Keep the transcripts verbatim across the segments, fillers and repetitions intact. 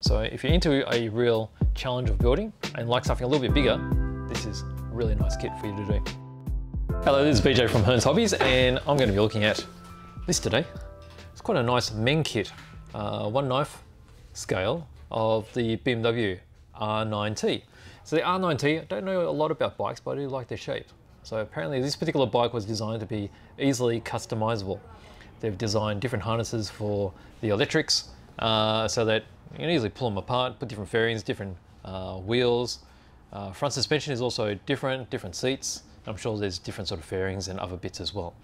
So if you're into a real challenge of building and like something a little bit bigger, this is a really nice kit for you to do. Hello, this is B J from Hearns Hobbies, and I'm going to be looking at this today. It's quite a nice Meng kit, uh, one knife scale of the B M W R nine T. So the R nine T, I don't know a lot about bikes, but I do like their shape. So apparently this particular bike was designed to be easily customizable. They've designed different harnesses for the electrics uh, so that you can easily pull them apart, put different fairings, different uh, wheels. Uh, front suspension is also different, different seats. I'm sure there's different sort of fairings and other bits as well.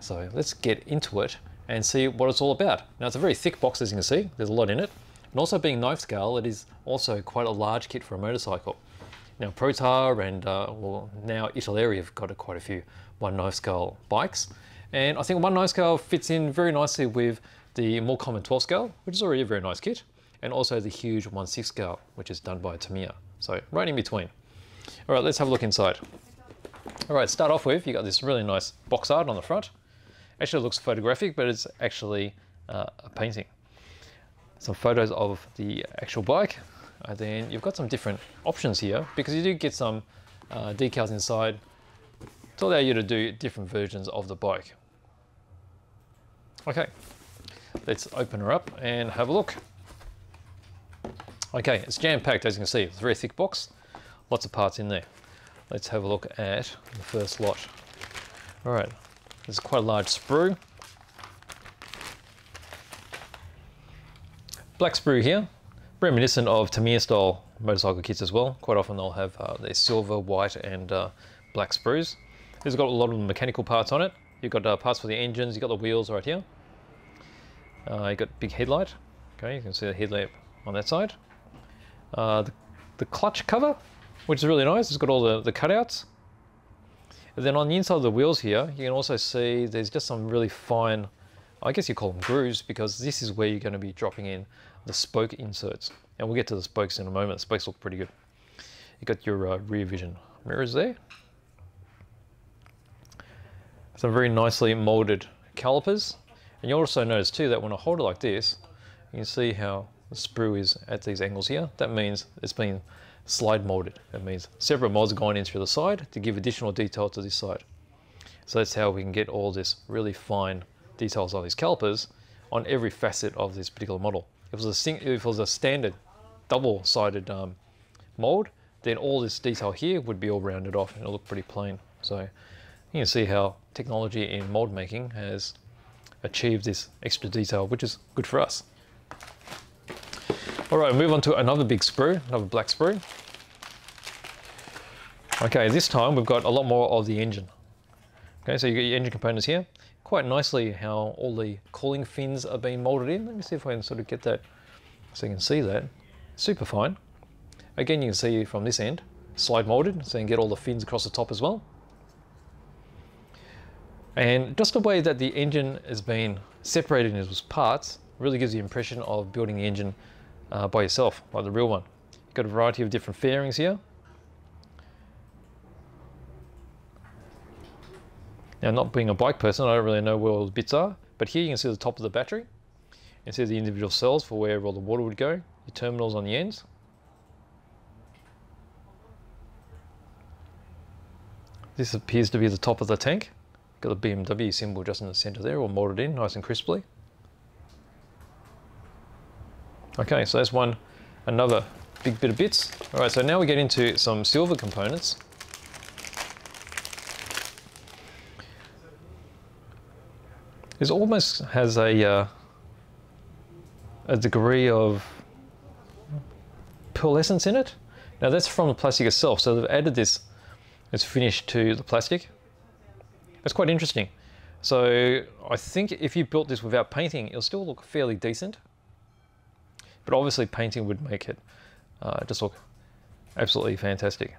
So let's get into it and see what it's all about. Now, it's a very thick box, as you can see, there's a lot in it. And also being knife scale, it is also quite a large kit for a motorcycle. Now, Protar and uh, well, now Italeri have got a, quite a few one knife scale bikes. And I think one knife scale fits in very nicely with the more common twelve scale, which is already a very nice kit. And also the huge one sixth scale, which is done by Tamiya. So right in between. All right, let's have a look inside. All right, start off with, you got this really nice box art on the front. Actually, it looks photographic, but it's actually uh, a painting. Some photos of the actual bike. And then you've got some different options here, because you do get some uh, decals inside to allow you to do different versions of the bike. Okay, let's open her up and have a look. Okay, it's jam-packed, as you can see. It's a very thick box, lots of parts in there. Let's have a look at the first lot. All right, this is quite a large sprue. Black sprue here, reminiscent of Tamiya style motorcycle kits as well. Quite often they'll have uh, their silver, white and uh, black sprues. This has got a lot of mechanical parts on it. You've got uh, parts for the engines, you've got the wheels right here. Uh, you've got big headlight. Okay, you can see the headlamp on that side. Uh, the, the clutch cover, which is really nice. It's got all the, the cutouts. And then on the inside of the wheels here, you can also see there's just some really fine, I guess you call them grooves, because this is where you're going to be dropping in the spoke inserts. And we'll get to the spokes in a moment. The spokes look pretty good. You've got your uh, rear vision mirrors there. Some very nicely molded calipers. And you'll also notice too that when I hold it like this, you can see how the sprue is at these angles here. That means it's been slide molded. That means separate molds have gone in through the side to give additional detail to this side. So that's how we can get all this really fine details on these calipers on every facet of this particular model. If it was a, if it was a standard double-sided um, mold, then all this detail here would be all rounded off and it'll look pretty plain. So you can see how technology in mold making has achieved this extra detail, which is good for us. All right, move on to another big sprue, another black sprue. Okay, this time we've got a lot more of the engine. Okay, so you've got your engine components here. Quite nicely how all the cooling fins are being molded in. Let me see if I can sort of get that so you can see that. Super fine. Again, you can see from this end, slide molded, so you can get all the fins across the top as well. And just the way that the engine has been separated into its parts really gives the impression of building the engine Uh, by yourself, like the real one. You've got a variety of different fairings here. Now, not being a bike person, I don't really know where all the bits are, but here you can see the top of the battery. You can see the individual cells for where all the water would go, your terminals on the ends. This appears to be the top of the tank. Got the B M W symbol just in the center there, all molded in nice and crisply. Okay, so that's one, another big bit of bits. All right, so now we get into some silver components. This almost has a, uh, a degree of pearlescence in it. Now that's from the plastic itself, so they've added this, this finish to the plastic. That's quite interesting. So I think if you built this without painting, it'll still look fairly decent. But obviously painting would make it uh, just look absolutely fantastic.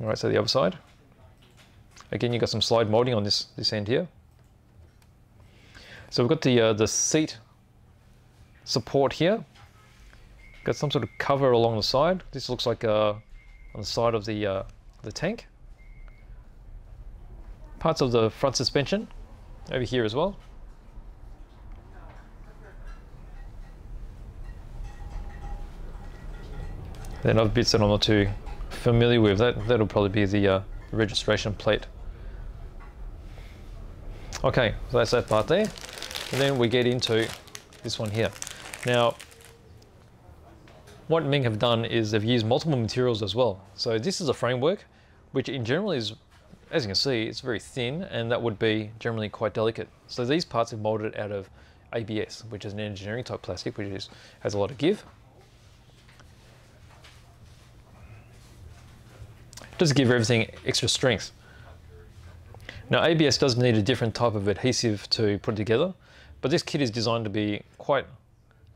All right, so the other side. Again, you've got some slide molding on this, this end here. So we've got the, uh, the seat support here. Got some sort of cover along the side. This looks like uh, on the side of the, uh, the tank. Parts of the front suspension over here as well. Then other bits that I'm not too familiar with, that, that'll probably be the uh, registration plate. Okay, so that's that part there. And then we get into this one here. Now, what Meng have done is they've used multiple materials as well. So this is a framework, which in general is, as you can see, it's very thin, and that would be generally quite delicate. So these parts are molded out of A B S, which is an engineering type plastic, which is, has a lot of give. Just give everything extra strength. Now A B S does need a different type of adhesive to put it together, but this kit is designed to be quite,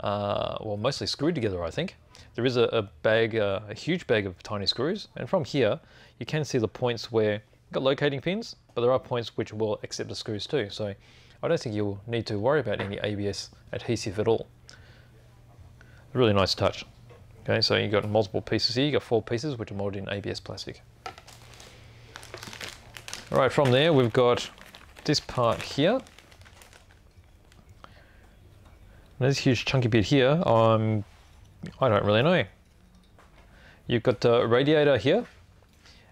uh, well, mostly screwed together, I think. There is a, a bag, uh, a huge bag of tiny screws, and from here you can see the points where you've got locating pins, but there are points which will accept the screws too, so I don't think you'll need to worry about any A B S adhesive at all. Really nice touch. Okay, so you've got multiple pieces here, you've got four pieces which are molded in A B S plastic. Alright, from there we've got this part here. And this huge chunky bit here, um, I don't really know. You've got the radiator here,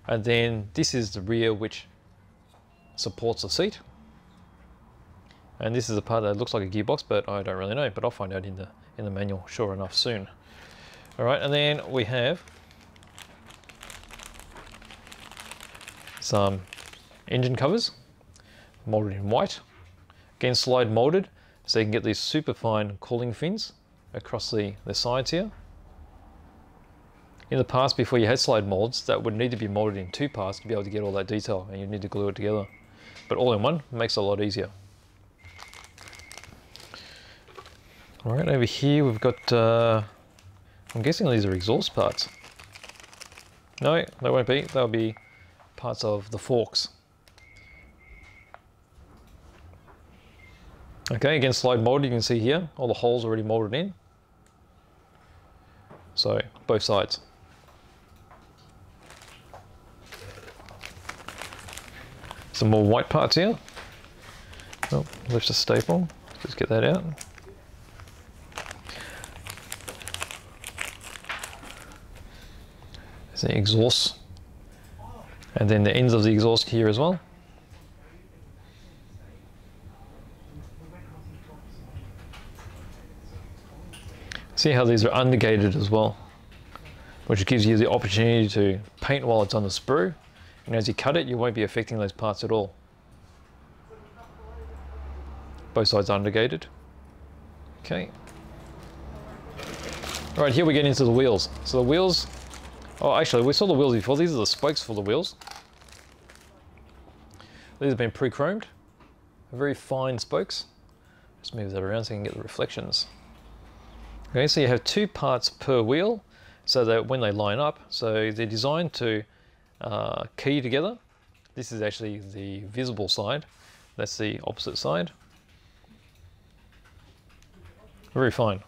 and then this is the rear which supports the seat. And this is the part that looks like a gearbox, but I don't really know, but I'll find out in the, in the manual sure enough soon. Alright, and then we have some engine covers, molded in white. Again, slide molded, so you can get these super fine cooling fins across the, the sides here. In the past, before you had slide molds, that would need to be molded in two parts to be able to get all that detail, and you'd need to glue it together. But all in one makes it a lot easier. Alright, over here we've got, uh, I'm guessing these are exhaust parts. No, they won't be, they'll be parts of the forks. Okay, again, slide mold, you can see here, all the holes already molded in. So, both sides. Some more white parts here. Oh, left a staple, just get that out. There's the exhaust, and then the ends of the exhaust here as well. See how these are unligated as well, which gives you the opportunity to paint while it's on the sprue, and as you cut it you won't be affecting those parts at all. Both sides are unligated. Okay. Alright, here we get into the wheels. So the wheels, oh actually we saw the wheels before, these are the spokes for the wheels. These have been pre-chromed, very fine spokes. Just move that around so you can get the reflections. Okay, so you have two parts per wheel, so that when they line up, so they're designed to uh, key together. This is actually the visible side, that's the opposite side. Very fine.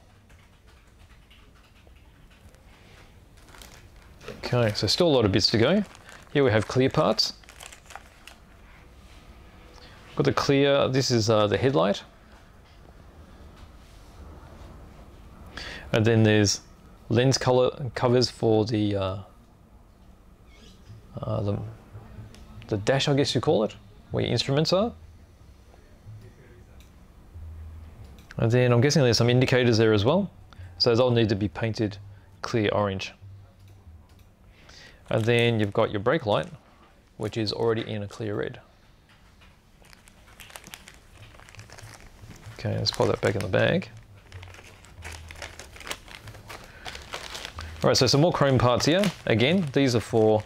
Okay, so still a lot of bits to go. Here we have clear parts. Got the clear, this is uh, the headlight. And then there's lens color covers for the, uh, uh, the the dash, I guess you call it, where your instruments are. And then I'm guessing there's some indicators there as well, so they'll need to be painted clear orange. And then you've got your brake light, which is already in a clear red. Okay, let's put that back in the bag. Alright, so some more chrome parts here. Again, these are for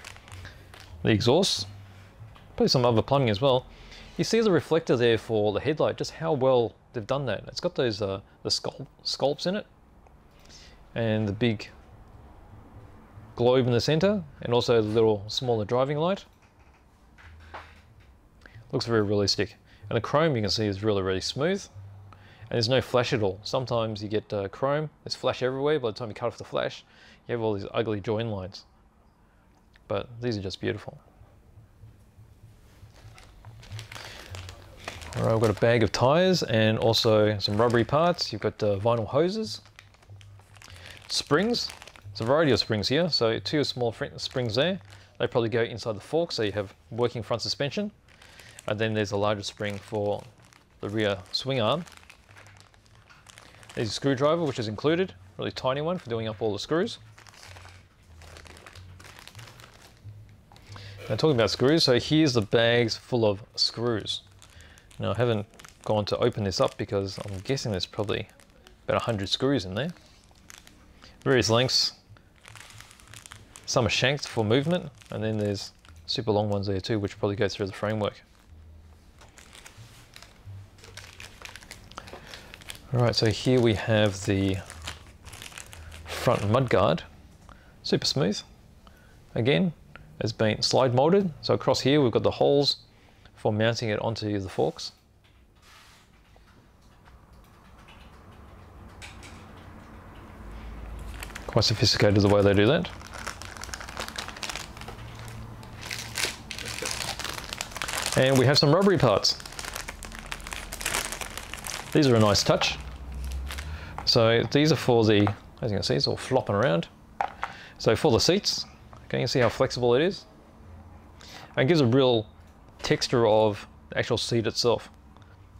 the exhaust, probably some other plumbing as well. You see the reflector there for the headlight, just how well they've done that. It's got those uh, the sculpt, sculpts in it, and the big globe in the centre, and also the little smaller driving light. Looks very realistic. And the chrome you can see is really, really smooth. And there's no flash at all. Sometimes you get uh, chrome, there's flash everywhere. By the time you cut off the flash, you have all these ugly join lines. But these are just beautiful. Alright, we've got a bag of tyres and also some rubbery parts. You've got uh, vinyl hoses, springs. There's a variety of springs here, so two small springs there. They probably go inside the fork, so you have working front suspension. And then there's a larger spring for the rear swing arm. There's a screwdriver, which is included, really tiny one for doing up all the screws. Now, talking about screws, so here's the bags full of screws. Now, I haven't gone to open this up because I'm guessing there's probably about one hundred screws in there. Various lengths. Some are shanked for movement, and then there's super long ones there too, which probably go through the framework. All right, so here we have the front mudguard, super smooth. Again, it's been slide molded. So across here, we've got the holes for mounting it onto the forks. Quite sophisticated the way they do that. And we have some rubbery parts. These are a nice touch. So these are for the, as you can see, it's all flopping around. So for the seats, okay, you can see how flexible it is. And it gives a real texture of the actual seat itself.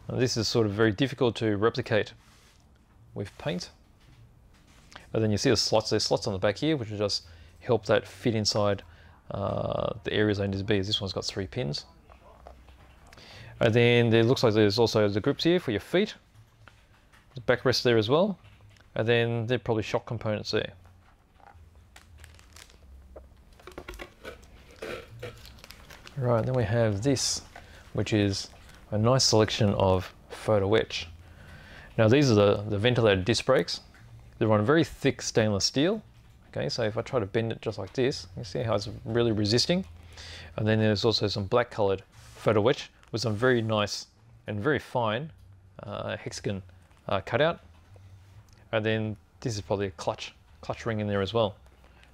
And this is sort of very difficult to replicate with paint. And then you see the slots, there's slots on the back here, which will just help that fit inside uh, the areas they need to be. This one's got three pins. And then it looks like there's also the grips here for your feet. The backrest there as well. And then they're probably shock components there. Right, then we have this, which is a nice selection of photo etch. Now these are the, the ventilated disc brakes. They're on very thick stainless steel. Okay, so if I try to bend it just like this, you see how it's really resisting. And then there's also some black colored photo etch with some very nice and very fine uh, hexagon uh, cutout. And then this is probably a clutch clutch ring in there as well.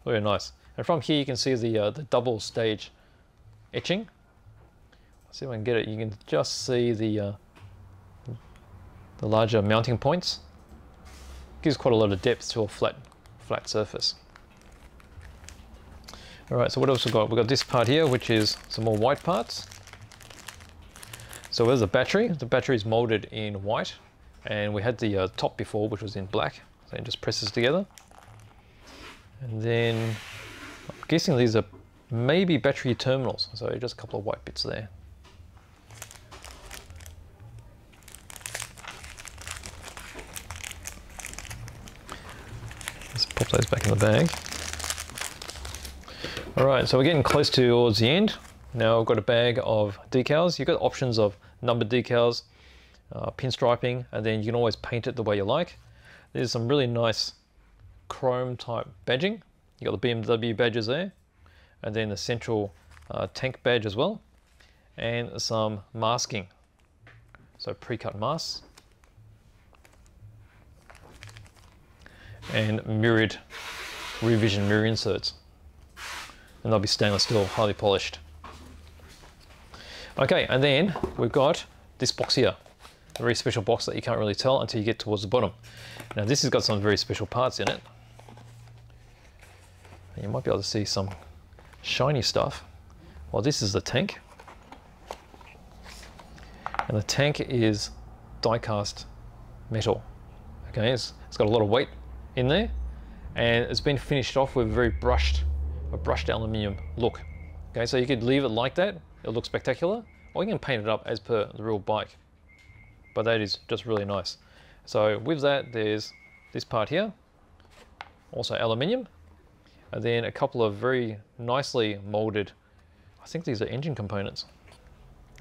Very nice. And from here you can see the, uh, the double stage etching. Let's see if I can get it. You can just see the, uh, the larger mounting points. Gives quite a lot of depth to a flat, flat surface. All right, so what else we've got? We've got this part here, which is some more white parts. So there's a battery. The battery is molded in white, and we had the uh, top before, which was in black. So it just presses together. And then I'm guessing these are maybe battery terminals. So just a couple of white bits there. Let's pop those back in the bag. All right, so we're getting close towards the end. Now I've got a bag of decals. You've got options of numbered decals, uh, pinstriping, and then you can always paint it the way you like. There's some really nice chrome type badging. You've got the B M W badges there, and then the central uh, tank badge as well, and some masking. So pre-cut masks, and mirrored rear vision mirror inserts. And they'll be stainless steel, highly polished. Okay, and then we've got this box here, a very special box that you can't really tell until you get towards the bottom. Now this has got some very special parts in it. And you might be able to see some shiny stuff. Well, this is the tank. And the tank is die-cast metal. Okay, it's, it's got a lot of weight in there, and it's been finished off with a very brushed, a brushed aluminium look. Okay, so you could leave it like that. It'll look spectacular, or you can paint it up as per the real bike. But that is just really nice. So with that, there's this part here, also aluminium, and then a couple of very nicely molded, I think these are engine components.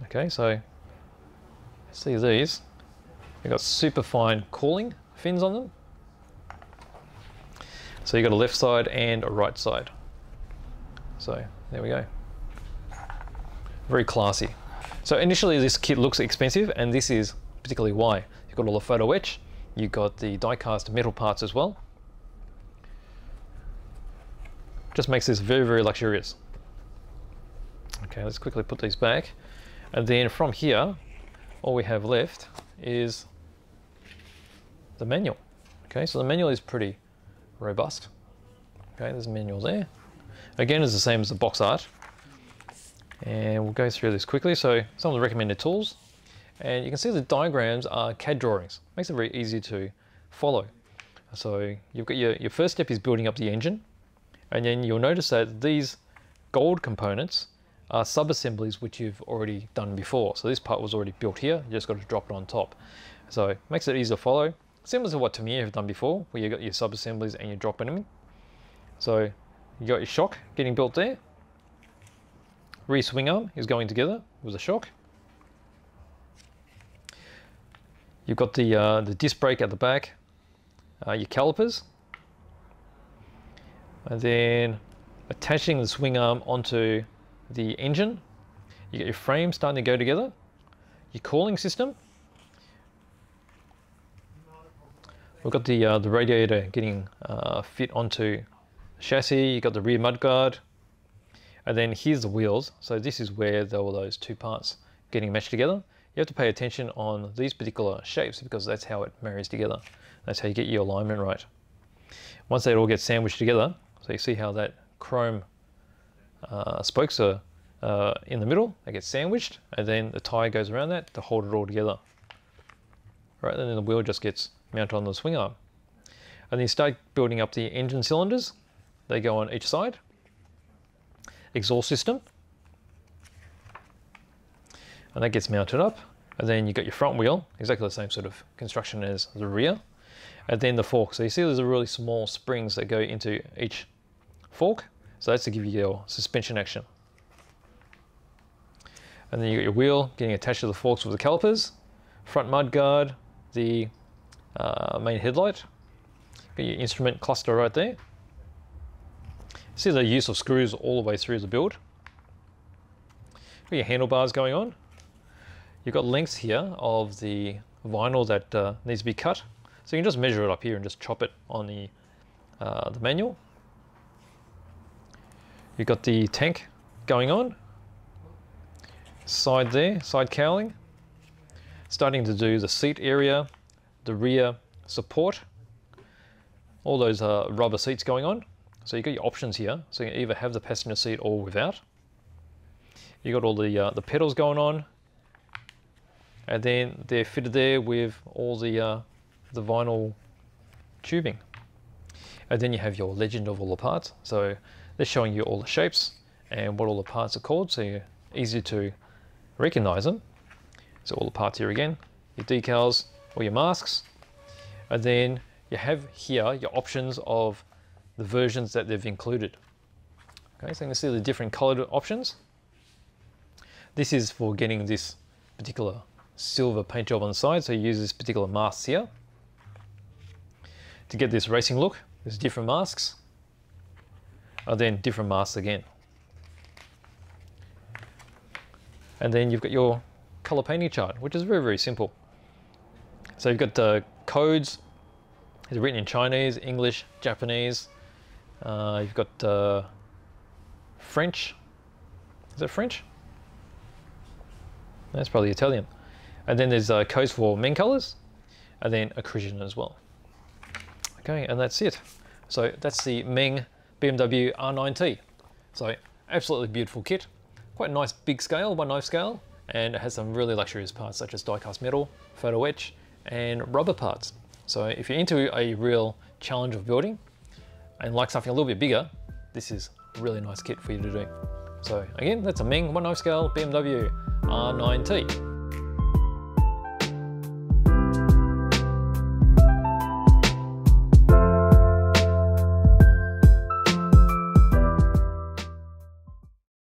Okay, so let's see these. They've got super fine cooling fins on them. So you've got a left side and a right side. So there we go. Very classy. So initially this kit looks expensive, and this is particularly why. You've got all the photo etch, you've got the die-cast metal parts as well. Just makes this very, very luxurious. Okay, let's quickly put these back. And then from here, all we have left is the manual. Okay, so the manual is pretty robust. Okay, there's a manual there. Again, it's the same as the box art. And we'll go through this quickly. So some of the recommended tools. And you can see the diagrams are C A D drawings. Makes it very easy to follow. So you've got your, your first step is building up the engine. And then you'll notice that these gold components are sub-assemblies which you've already done before. So this part was already built here. You just got to drop it on top. So it makes it easy to follow. Similar to what Tamiya have done before, where you've got your sub-assemblies and you're dropping them in. So you got your shock getting built there. Rear swing arm is going together with a shock. You've got the, uh, the disc brake at the back, uh, your calipers, and then attaching the swing arm onto the engine. You get your frame starting to go together, your cooling system. We've got the, uh, the radiator getting uh, fit onto the chassis. You've got the rear mudguard. And then here's the wheels. So this is where there were those two parts getting meshed together. You have to pay attention on these particular shapes because that's how it marries together. That's how you get your alignment right. Once they all get sandwiched together, so you see how that chrome uh, spokes are uh, in the middle, they get sandwiched, and then the tie goes around that to hold it all together. Right, and then the wheel just gets mounted on the swing arm. And then you start building up the engine cylinders. They go on each side. Exhaust system. And that gets mounted up. And then you've got your front wheel, exactly the same sort of construction as the rear. And then the fork. So you see there's a really small springs that go into each fork. So that's to give you your suspension action. And then you got your wheel getting attached to the forks with the calipers, front mudguard, the uh, main headlight. Got your instrument cluster right there. See the use of screws all the way through the build. Got your handlebars going on. You've got lengths here of the vinyl that uh, needs to be cut. So you can just measure it up here and just chop it on the, uh, the manual. You've got the tank going on. Side there, side cowling. Starting to do the seat area, the rear support. All those uh, rubber seats going on. So you've got your options here. So you can either have the passenger seat or without. You've got all the, uh, the pedals going on. And then they're fitted there with all the, uh, the vinyl tubing. And then you have your legend of all the parts. So they're showing you all the shapes and what all the parts are called. So you're easy to recognize them. So all the parts here again, your decals or your masks. And then you have here your options of the versions that they've included. Okay, so you can see the different colored options. This is for getting this particular silver paint job on the side, so you use this particular mask here to get this racing look. There's different masks, and then different masks again. And then you've got your color painting chart, which is very, very simple. So you've got the codes, it's written in Chinese, English, Japanese, uh, you've got uh, French, is that French? That's probably Italian. And then there's uh, codes for Meng colors, and then accretion as well. Okay, and that's it. So that's the Meng B M W R nine T. So absolutely beautiful kit, quite a nice big scale, one knife scale, and it has some really luxurious parts such as die-cast metal, photo etch, and rubber parts. So if you're into a real challenge of building and like something a little bit bigger, this is a really nice kit for you to do. So again, that's a Meng one knife scale B M W R nine T.